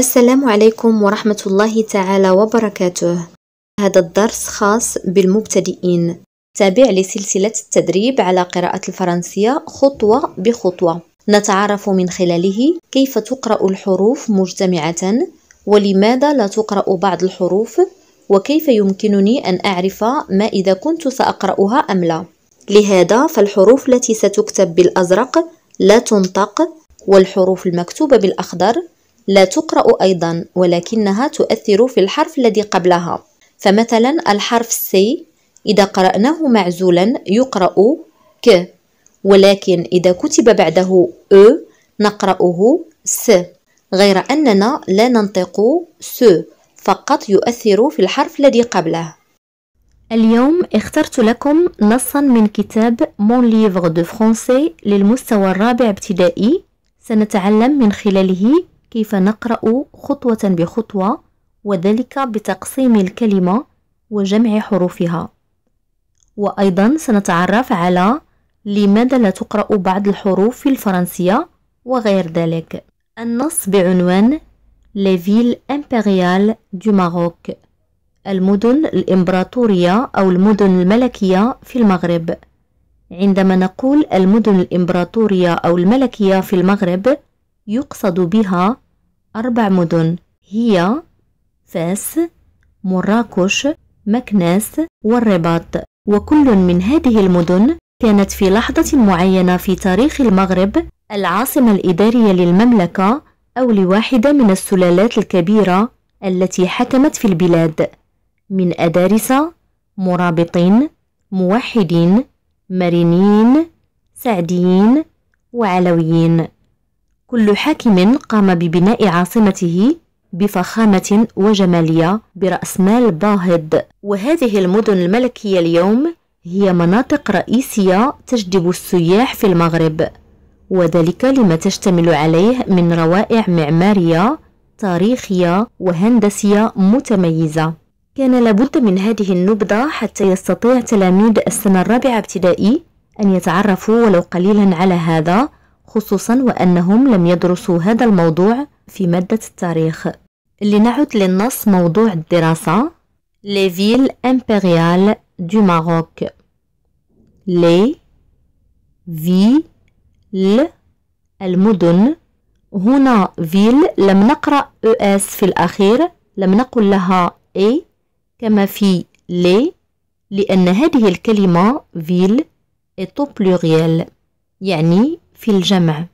السلام عليكم ورحمة الله تعالى وبركاته. هذا الدرس خاص بالمبتدئين، تابع لسلسلة التدريب على قراءة الفرنسية خطوة بخطوة. نتعرف من خلاله كيف تقرأ الحروف مجتمعة، ولماذا لا تقرأ بعض الحروف، وكيف يمكنني أن أعرف ما إذا كنت سأقرأها أم لا. لهذا فالحروف التي ستكتب بالأزرق لا تنطق، والحروف المكتوبة بالأخضر لا تقرأ أيضا، ولكنها تؤثر في الحرف الذي قبلها. فمثلا الحرف سي إذا قرأناه معزولا يقرأ ك، ولكن إذا كتب بعده أو نقرأه س، غير أننا لا ننطق س، فقط يؤثر في الحرف الذي قبله. اليوم اخترت لكم نصا من كتاب مون ليفغ دو فرونسي للمستوى الرابع ابتدائي. سنتعلم من خلاله كيف نقرأ خطوة بخطوة، وذلك بتقسيم الكلمة وجمع حروفها. وأيضا سنتعرف على لماذا لا تقرأ بعض الحروف في الفرنسية وغير ذلك. النص بعنوان les villes impériales du maroc، المدن الإمبراطورية أو المدن الملكية في المغرب. عندما نقول المدن الإمبراطورية أو الملكية في المغرب يقصد بها 4 مدن، هي فاس، مراكش، مكناس والرباط. وكل من هذه المدن كانت في لحظة معينة في تاريخ المغرب العاصمة الإدارية للمملكة أو لواحدة من السلالات الكبيرة التي حكمت في البلاد من أدارسة، مرابطين، موحدين، مرينيين، سعديين وعلويين. كل حاكم قام ببناء عاصمته بفخامة وجمالية برأس مال باهظ. وهذه المدن الملكية اليوم هي مناطق رئيسية تجذب السياح في المغرب، وذلك لما تشتمل عليه من روائع معمارية، تاريخية وهندسية متميزة. كان لابد من هذه النبذة حتى يستطيع تلاميذ السنة الرابعة ابتدائي أن يتعرفوا ولو قليلا على هذا، خصوصا وأنهم لم يدرسوا هذا الموضوع في مادة التاريخ. لنعد للنص موضوع الدراسة: les villes impériales du Maroc. les villes المدن، هنا فيل لم نقرأ اس في الأخير، لم نقل لها اي كما في لي، لأن هذه الكلمة فيل ايتو بلوريال يعني في الجمع.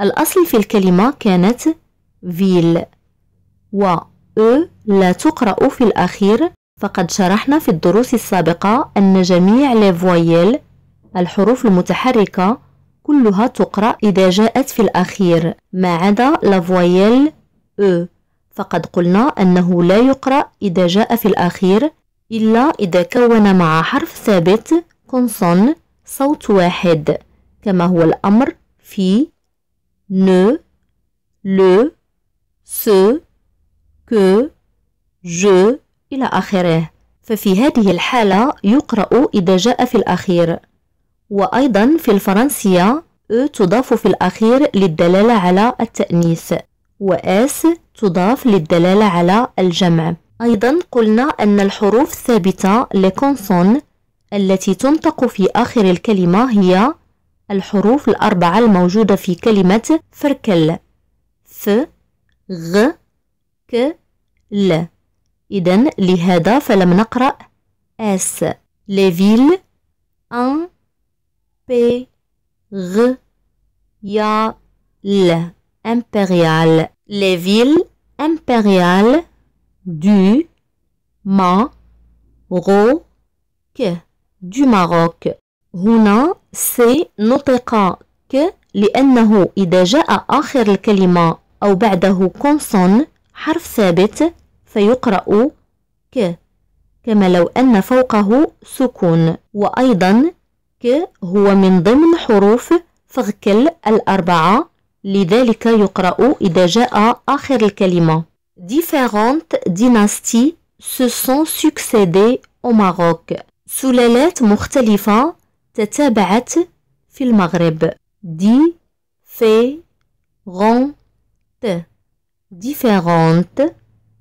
الأصل في الكلمة كانت فيل، و او لا تقرأ في الأخير، فقد شرحنا في الدروس السابقة أن جميع لي فويل الحروف المتحركة كلها تقرأ إذا جاءت في الأخير، ما عدا لا فويل أو، فقد قلنا أنه لا يقرأ إذا جاء في الأخير إلا إذا كون مع حرف ثابت كونسون صوت واحد، كما هو الأمر في ne, le, ce, que, je إلى آخره. ففي هذه الحالة يقرأ إذا جاء في الأخير. وأيضا في الفرنسية أو تضاف في الأخير للدلالة على التأنيث، وآس تضاف للدلالة على الجمع. أيضا قلنا أن الحروف الثابتة لكونسون التي تنطق في آخر الكلمة هي الحروف الأربعة الموجودة في كلمة فركل، ف غ ك ل. إذن لهذا فلم نقرأ اس. les villes ان بي غ يا ل impériales. les villes impériales du Maroc. du Maroc. هنا سي نطق ك لأنه إذا جاء آخر الكلمة أو بعده كونسون حرف ثابت فيقرأ ك، كما لو أن فوقه سكون. وأيضا ك هو من ضمن حروف فغكل 4، لذلك يقرأ إذا جاء آخر الكلمة. Différentes dynasties se sont succédées au Maroc. سلالات مختلفة تتابعت في المغرب. دي في غون ت différentes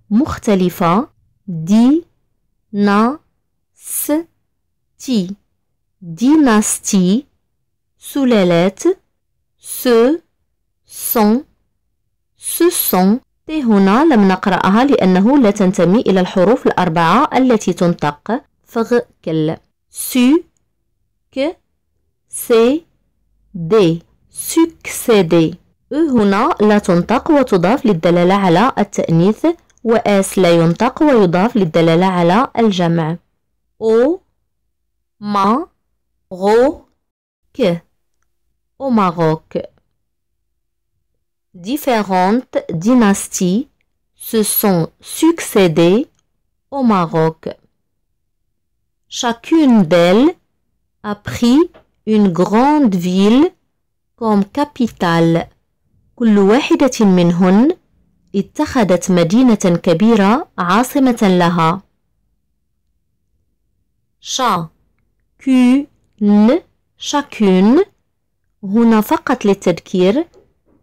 مختلفة دي-نا-س-تي dynastie سلالات se sont هنا لم نقرأها لأنه لا تنتمي إلى الحروف الأربعة التي تنطق فغكل سو ك سي دي succéder هنا لا تنطق وتضاف للدلالة على التأنيث وآس لا ينطق ويضاف للدلالة على الجمع أو ما غو ك au Maroc. Différentes dynasties se sont succédées au Maroc. Chacune d'elles a pris une grande ville comme capitale. كل واحدة منهن اتخذت مدينة كبيرة عاصمة لها. chacune هنا فقط للتذكير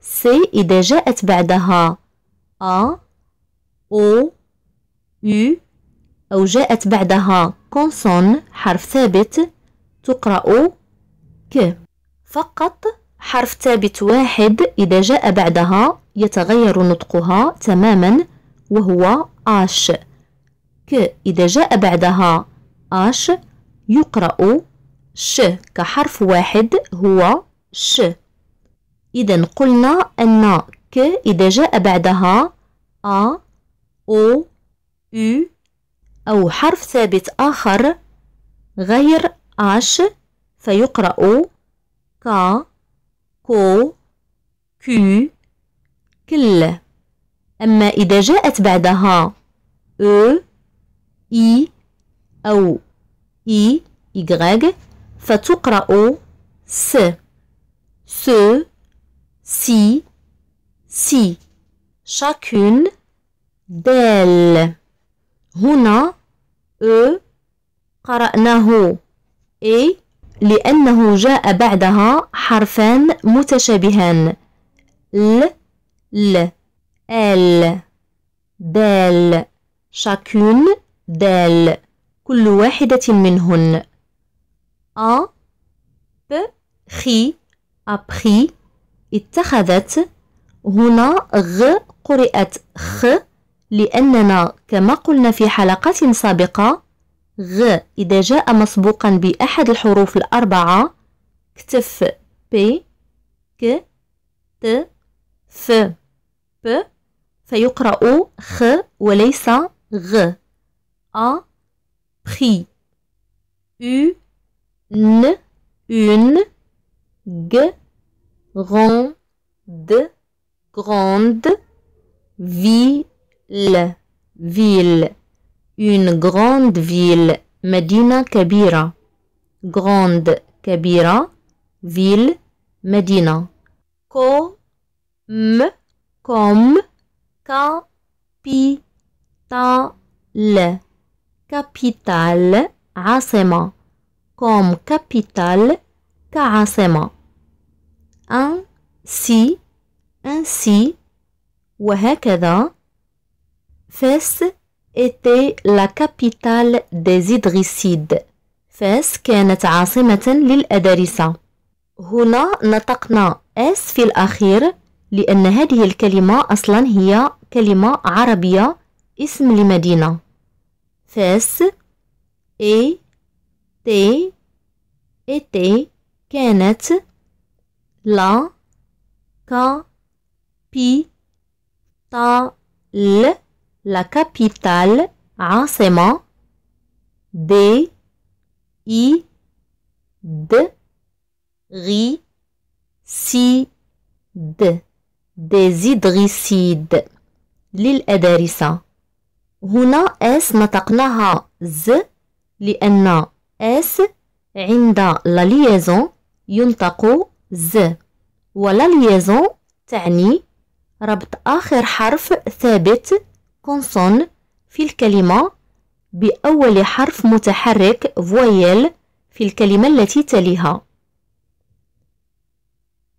سي إذا جاءت بعدها أ أو يو أو جاءت بعدها كونسون حرف ثابت تقرأ ك. فقط حرف ثابت واحد إذا جاء بعدها يتغير نطقها تماما وهو آش. ك إذا جاء بعدها آش يقرأ ش كحرف واحد هو ش. إذا قلنا أن ك إذا جاء بعدها أ أو يو أو حرف ثابت آخر غير آش فيقرأ ك كو كو كل. أما إذا جاءت بعدها أو إي أو إي إغراج فتقرأ س س si, si. Chacune d'elles. هنا e قرأناه e لأنه جاء بعدها حرفان متشابهان ل ل ال دال. chacune d'elles كل واحدة منهن. a pris appris اتخذت هنا غ قرئت خ لأننا كما قلنا في حلقة سابقة غ إذا جاء مسبوقا بأحد الحروف الأربعة كتف ب ك ت ف ب فيقرأ خ وليس غ. أ بخي أو ن أون ج grande ville une grande ville مدينة كبيرة grande كبيرة ville مدينة. comme capitale عاصمة comme capitale كعاصمة. ainsi وهكذا. Fès était la capitale des Idrissides. Fès كانت عاصمة للأدارسة. هنا نطقنا اس في الأخير لأن هذه الكلمة أصلا هي كلمة عربية اسم لمدينة. Fès était كانت la capitale la capitale عاصمة des Idrissides des Idrissides للأدارسة. هنا اس نطقناها ز لأن اس عند لا liaison ينطق ز ولا ليزون تعني ربط آخر حرف ثابت كونسون في الكلمة بأول حرف متحرك فويل في الكلمة التي تليها.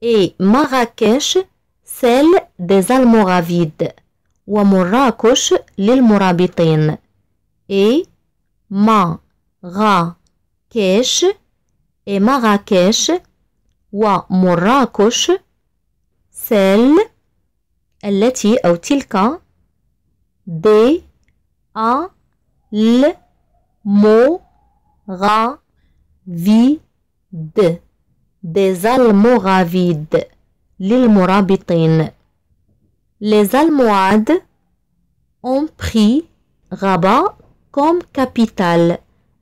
et Marrakech celle des Almoravides. ومراكش للمرابطين. et Marrakech et Marrakech ومراكش celle التي أو تلك des Almoravides des Almoravides للمرابطين. Les Almohades ont pris Rabat comme capitale.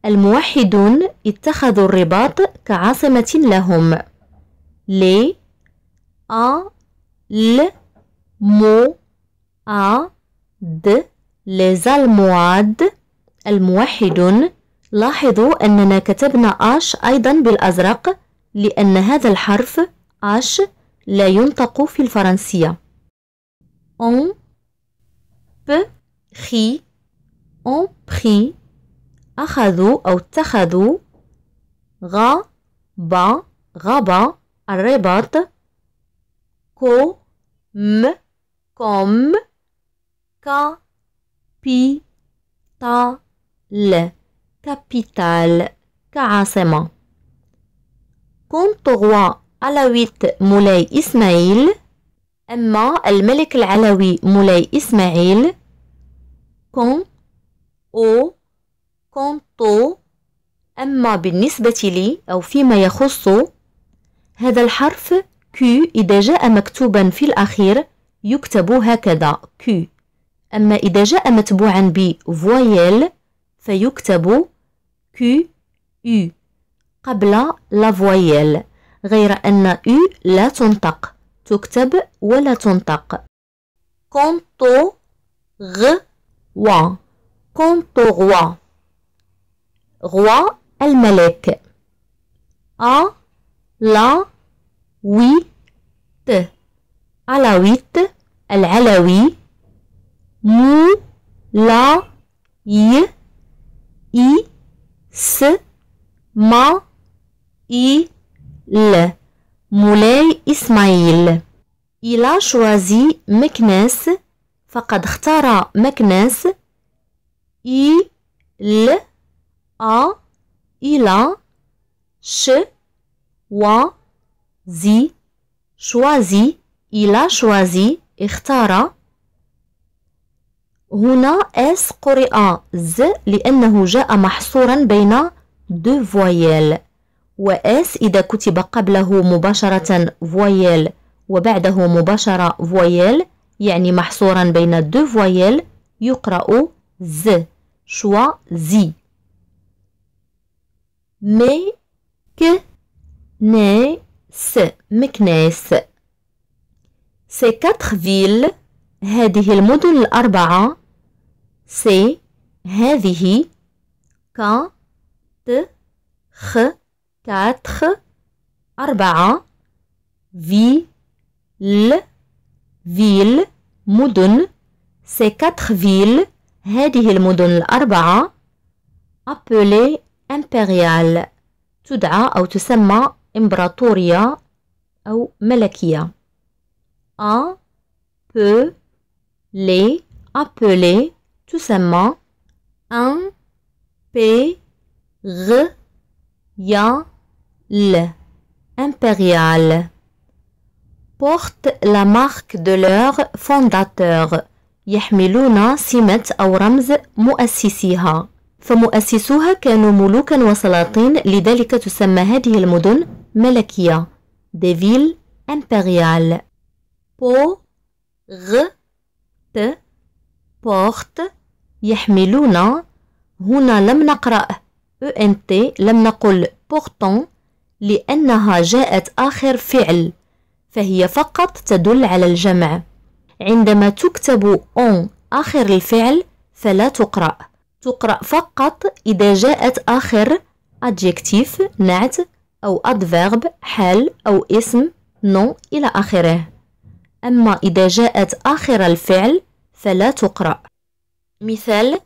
الموحدون اتخذوا الرباط كعاصمة لهم. Les Almohades les Almohades الموحدون. لاحظوا أننا كتبنا آش أيضا بالأزرق لأن هذا الحرف آش لا ينطق في الفرنسية. ont pris أخذوا أو اتخذوا غابة الرباط كوم كابيتال كعاصمة. كنت غوا ألاويت مولاي إسماعيل. أما الملك العلوي مولاي إسماعيل كونتو. أما بالنسبة لي أو فيما يخص هذا الحرف كي إذا جاء مكتوبا في الأخير يكتب هكذا كي. أما إذا جاء متبوعا بفويل فيكتب كي يو قبل لا فويل، غير أن يو لا تنطق، تكتب ولا تنطق. كونتو غوا كونتو غوا غوا الملك. ألاويت ألاويت العلوي. مولاي إسماعيل مولاي إسماعيل. إلا شوازي مكناس فقد اختار مكناس. إلا شوازي إلا شوازي اختار. هنا اس قرئ ز لأنه جاء محصورا بين دو فويل، واس إذا كتب قبله مباشرة فويل وبعده مباشرة فويل يعني محصورا بين دو فويل يقرأ ز شوا زي. مكناس مكناس. سي كاتخ فيل هذه المدن الأربعة. سي هذه كاتخ أربعة فيل مدن. سي كاتخ فيل هذه المدن الأربعة appelées impériales تدعى أو تسمى إمبراطورية أو ملكية. appelées تسمى impériales impériales. portent la marque de leur fondateur يحملون سمة أو رمز مؤسسيها، فمؤسسوها كانوا ملوكا وسلاطين لذلك تسمى هذه المدن ملكية des villes impériales. porte يحملون. هنا لم نقرأ ENT لم نقل portant لأنها جاءت آخر فعل فهي فقط تدل على الجمع. عندما تكتب on آخر الفعل فلا تقرأ، تقرأ فقط إذا جاءت آخر adjectif نعت أو adverb حال أو اسم non إلى آخره. أما إذا جاءت آخر الفعل فلا تقرأ. مثال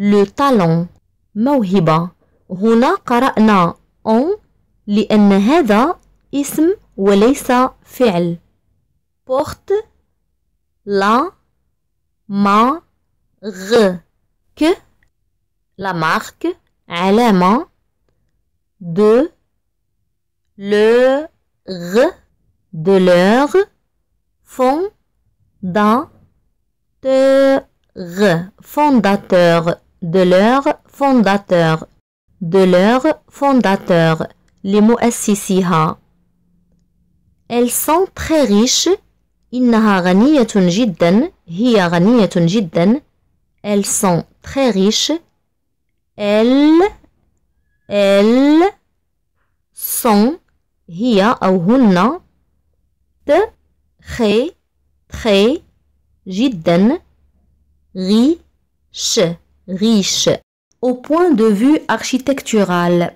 le talent موهبة. هنا قرأنا on لأن هذا اسم وليس فعل. porte la marque la marque علامة de leur fondateur de leur fondateur les مؤسسيها. Elles sont très riches. إنها غنية جدا. هي غنية جدا. Elles sont très riches. Elles sont هي أو هن très جدا riche au point de vue architectural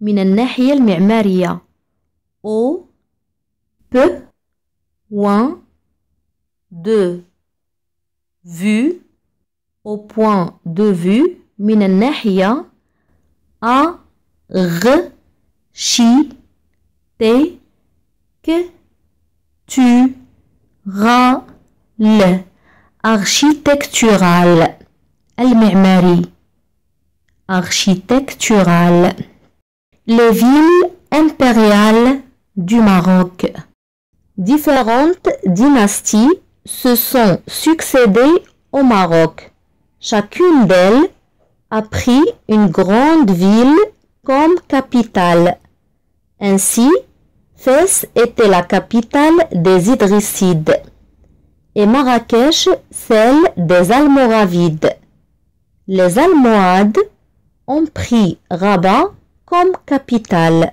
من الناحية المعمارية. Au point de vue من الناحية architectural المعماري architectural. Les villes impériales du Maroc. Différentes dynasties se sont succédées au Maroc. Chacune d'elles a pris une grande ville comme capitale. Ainsi, Fès était la capitale des Idrissides et Marrakech celle des Almoravides. Les Almohades ont pris Rabat comme capitale.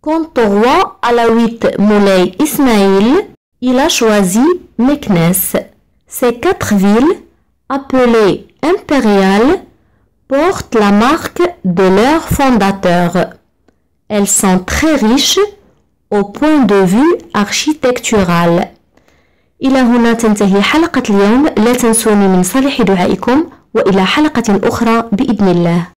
Quant au roi alaouite Moulay Ismail, il a choisi Meknès. Ces 4 villes, appelées impériales, portent la marque de leur fondateur. Elles sont très riches au point de vue architectural. إلى هنا تنتهي حلقة اليوم. لا تنسوني من صالح دعائكم، وإلى حلقة أخرى بإذن الله.